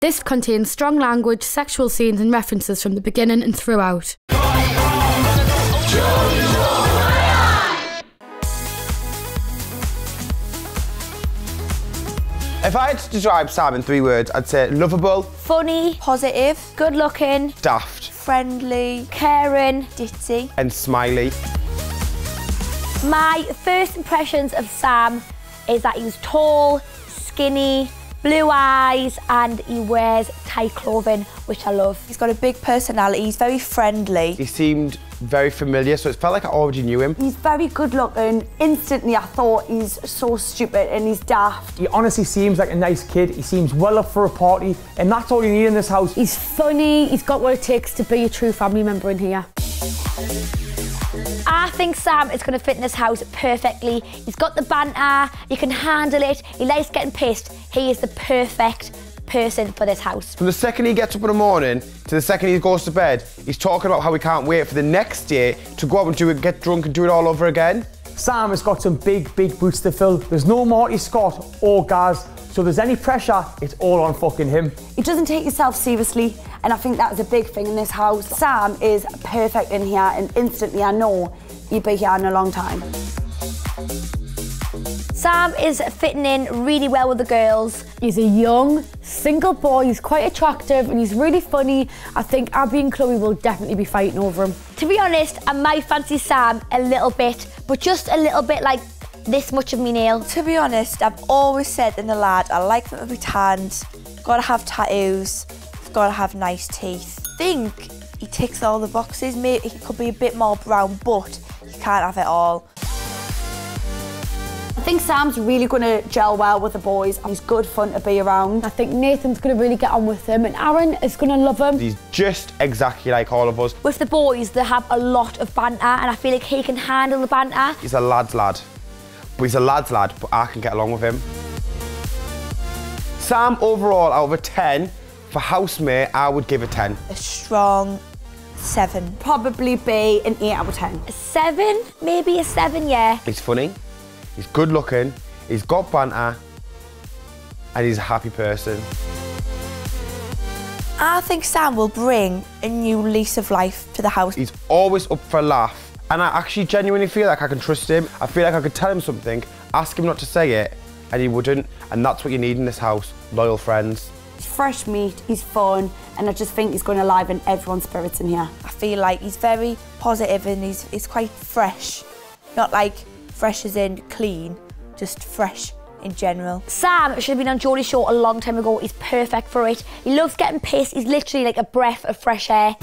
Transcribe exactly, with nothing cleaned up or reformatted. This contains strong language, sexual scenes and references from the beginning and throughout. If I had to describe Sam in three words, I'd say lovable, funny, positive, good looking, daft, friendly, caring, ditty, and smiley. My first impressions of Sam is that he was tall, skinny, blue eyes, and he wears tight clothing, which I love. He's got a big personality, he's very friendly. He seemed very familiar, so it felt like I already knew him. He's very good looking. Instantly I thought he's so stupid and he's daft. He honestly seems like a nice kid, he seems well up for a party, and that's all you need in this house. He's funny, he's got what it takes to be a true family member in here. I think Sam is going to fit in this house perfectly. He's got the banter, he can handle it, he likes getting pissed. He is the perfect person for this house. From the second he gets up in the morning to the second he goes to bed, he's talking about how he can't wait for the next day to go out and do it, get drunk and do it all over again. Sam has got some big, big boots to fill. There's no Marty, Scott or Gaz, so if there's any pressure, it's all on fucking him. He doesn't take himself seriously, and I think that was a big thing in this house. Sam is perfect in here, and instantly I know he'd be here in a long time. Sam is fitting in really well with the girls. He's a young, single boy, he's quite attractive and he's really funny. I think Abbie and Chloe will definitely be fighting over him. To be honest, I might fancy Sam a little bit, but just a little bit, like this much of me nail. To be honest, I've always said in the lad, I like them to be tanned, gotta have tattoos, gotta have nice teeth. I think he ticks all the boxes. Maybe he could be a bit more brown, but he can't have it all. I think Sam's really going to gel well with the boys. He's good fun to be around. I think Nathan's going to really get on with him, and Aaron is going to love him. He's just exactly like all of us. With the boys, they have a lot of banter, and I feel like he can handle the banter. He's a lad's lad. But he's a lad's lad, but I can get along with him. Sam, overall, out of a ten, for housemate, I would give a ten. A strong seven. Probably be an eight out of ten. A seven? Maybe a seven, yeah. He's funny. He's good looking, he's got banter, and he's a happy person. I think Sam will bring a new lease of life to the house. He's always up for a laugh, and I actually genuinely feel like I can trust him. I feel like I could tell him something, ask him not to say it, and he wouldn't, and that's what you need in this house, loyal friends. He's fresh meat, he's fun, and I just think he's going to liven everyone's spirits in here. I feel like he's very positive and he's, he's quite fresh, not like fresh as in clean, just fresh in general. Sam should have been on Geordie's show a long time ago. He's perfect for it. He loves getting pissed. He's literally like a breath of fresh air.